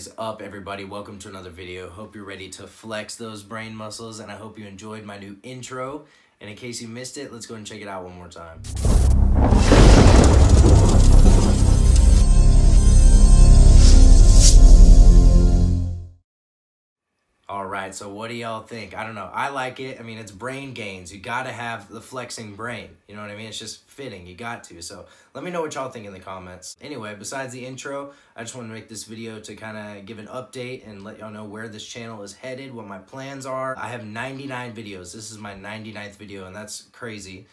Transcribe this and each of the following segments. is up, everybody? Welcome to another video. Hope you're ready to flex those brain muscles, and I hope you enjoyed my new intro. And in case you missed it, let's go and check it out one more time. All right, so what do y'all think? I don't know. I like it. I mean, it's Brain Gainz. You got to have the flexing brain. You know what I mean? It's just fitting. You got to. So let me know what y'all think in the comments. Anyway, besides the intro, I just want to make this video to kind of give an update and let y'all know where this channel is headed, what my plans are. I have 99 videos. This is my 99th video, and that's crazy.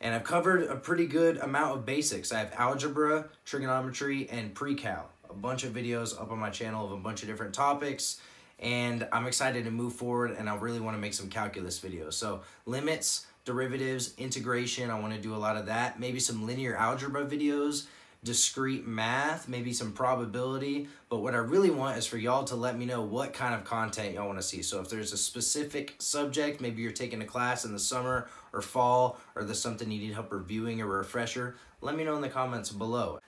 And I've covered a pretty good amount of basics. I have algebra, trigonometry, and pre-cal. A bunch of videos up on my channel of a bunch of different topics. And I'm excited to move forward, and I really want to make some calculus videos. So limits, derivatives, integration, I want to do a lot of that. Maybe some linear algebra videos, discrete math, maybe some probability. But what I really want is for y'all to let me know what kind of content y'all want to see. So if there's a specific subject, maybe you're taking a class in the summer or fall, or there's something you need help reviewing or refresher, let me know in the comments below.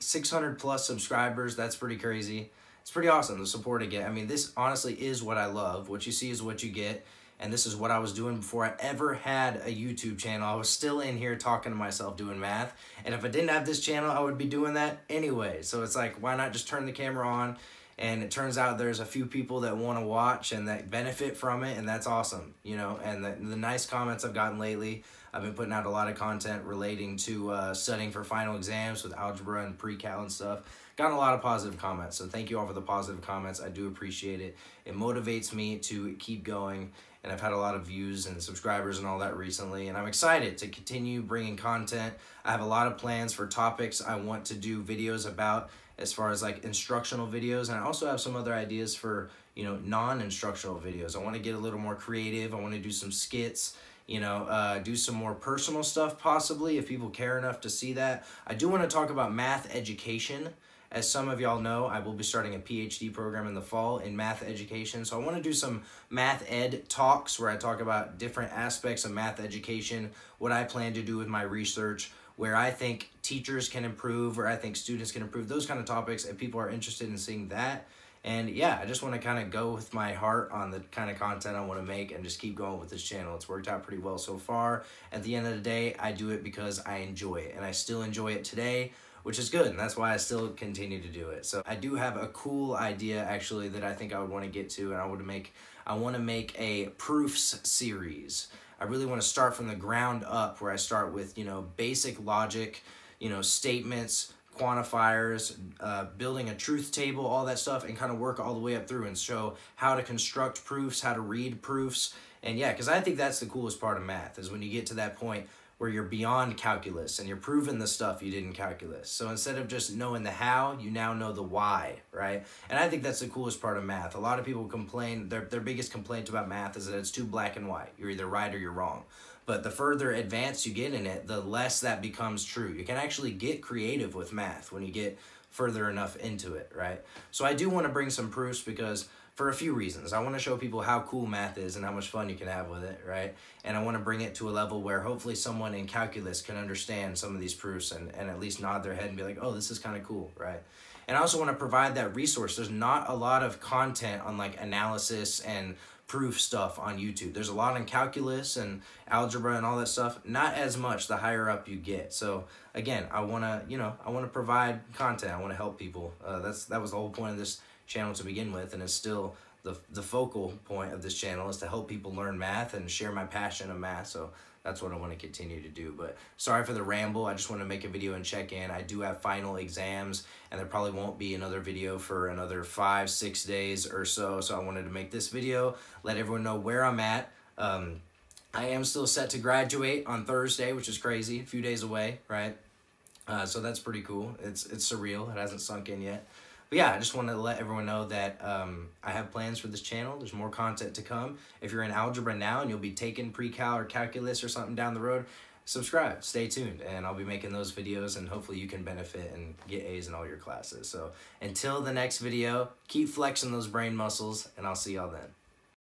600 plus subscribers, that's pretty crazy. It's pretty awesome, the support I get. I mean, this honestly is what I love. What you see is what you get. And this is what I was doing before I ever had a YouTube channel. I was still in here talking to myself doing math. And if I didn't have this channel, I would be doing that anyway. So it's like, why not just turn the camera on? And it turns out there's a few people that want to watch and that benefit from it. And that's awesome, you know. And the nice comments I've gotten lately, I've been putting out a lot of content relating to studying for final exams with algebra and pre-cal and stuff. Gotten a lot of positive comments, so thank you all for the positive comments. I do appreciate it. It motivates me to keep going, and I've had a lot of views and subscribers and all that recently, and I'm excited to continue bringing content. I have a lot of plans for topics I want to do videos about as far as like instructional videos, and I also have some other ideas for, you know, non-instructional videos. I want to get a little more creative. I want to do some skits. You know, do some more personal stuff possibly if people care enough to see that. I do want to talk about math education. As some of y'all know, I will be starting a PhD program in the fall in math education. So I want to do some math ed talks where I talk about different aspects of math education, what I plan to do with my research, where I think teachers can improve, or I think students can improve, those kind of topics if people are interested in seeing that. And yeah, I just want to kind of go with my heart on the kind of content I want to make and just keep going with this channel. It's worked out pretty well so far. At the end of the day, I do it because I enjoy it, and I still enjoy it today, which is good, and that's why I still continue to do it. So I do have a cool idea actually that I think I would want to get to, and I want to make a proofs series. I really want to start from the ground up, where I start with, you know, basic logic, you know, statements, quantifiers, building a truth table, all that stuff, and kind of work all the way up through and show how to construct proofs, how to read proofs. And yeah, because I think that's the coolest part of math, is when you get to that point where you're beyond calculus and you're proving the stuff you did in calculus. So instead of just knowing the how, you now know the why, right? And I think that's the coolest part of math. A lot of people complain, their biggest complaint about math is that it's too black and white. You're either right or you're wrong. But the further advanced you get in it, the less that becomes true. You can actually get creative with math when you get further enough into it, right? So I do want to bring some proofs because for a few reasons. I want to show people how cool math is and how much fun you can have with it, right? And I want to bring it to a level where hopefully someone in calculus can understand some of these proofs and at least nod their head and be like, oh, this is kind of cool, right? And I also want to provide that resource. There's not a lot of content on like analysis and proof stuff on YouTube. There's a lot on calculus and algebra and all that stuff. Not as much the higher up you get. So again, I want to, you know, I want to provide content. I want to help people. That was the whole point of this channel to begin with, and it's still the focal point of this channel, is to help people learn math and share my passion of math. So that's what I want to continue to do. But sorry for the ramble. I just want to make a video and check in. I do have final exams, and there probably won't be another video for another 5-6 days or so. So I wanted to make this video, let everyone know where I'm at. I am still set to graduate on Thursday, which is crazy, a few days away, right? So that's pretty cool. It's surreal. It hasn't sunk in yet. But yeah, I just want to let everyone know that I have plans for this channel. There's more content to come. If you're in algebra now and you'll be taking pre-cal or calculus or something down the road, subscribe, stay tuned, and I'll be making those videos, and hopefully you can benefit and get A's in all your classes. So until the next video, keep flexing those brain muscles, and I'll see y'all then.